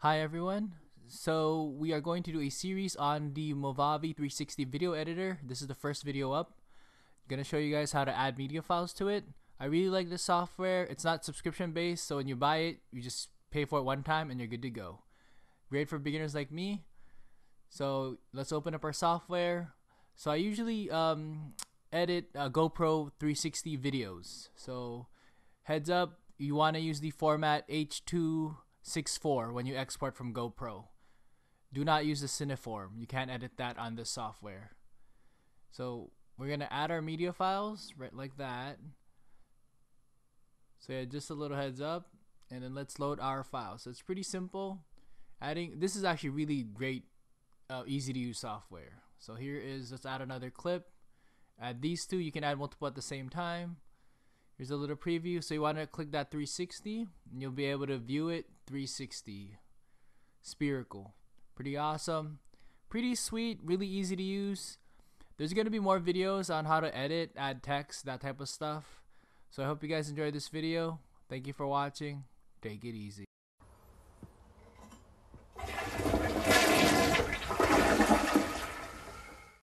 Hi everyone, so we are going to do a series on the Movavi 360 Video Editor. This is the first video up. I'm going to show you guys how to add media files to it. I really like this software. It's not subscription based, so when you buy it, you just pay for it one time and you're good to go. Great for beginners like me. So let's open up our software. So I usually edit GoPro 360 videos. So heads up, you want to use the format H.264 when you export from GoPro. Do not use the Cineform. You can't edit that on this software. So we're gonna add our media files right like that. So yeah, just a little heads up, and then let's load our files. So it's pretty simple. This is actually really great, easy to use software. So let's add another clip. Add these two. You can add multiple at the same time. Here's a little preview. So you want to click that 360 and you'll be able to view it 360 spherical. Pretty awesome, pretty sweet, really easy to use. There's going to be more videos on how to edit, add text, that type of stuff. So I hope you guys enjoyed this video. Thank you for watching. Take it easy.